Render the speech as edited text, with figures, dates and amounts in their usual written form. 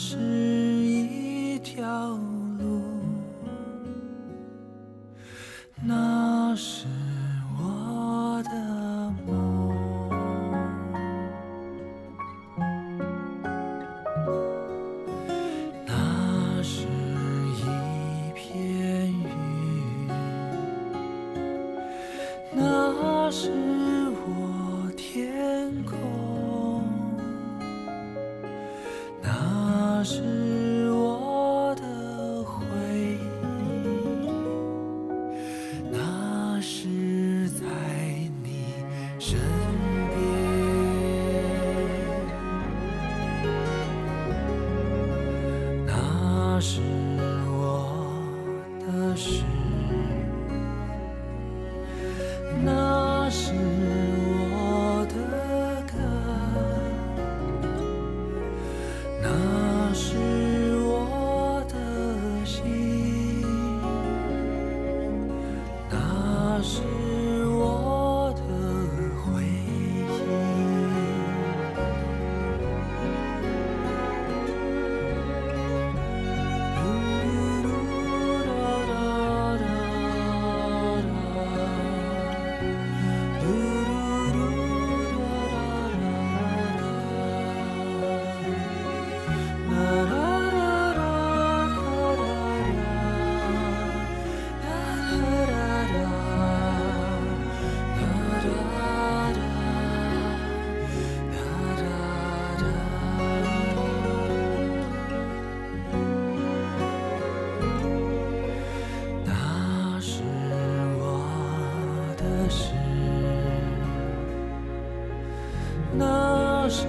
是一条路，那是我的梦。那是一片云，那是我天空，那是我的回忆，那是在你身边，那是我的事，那是我的歌，那是我的心，那是我的回忆。那是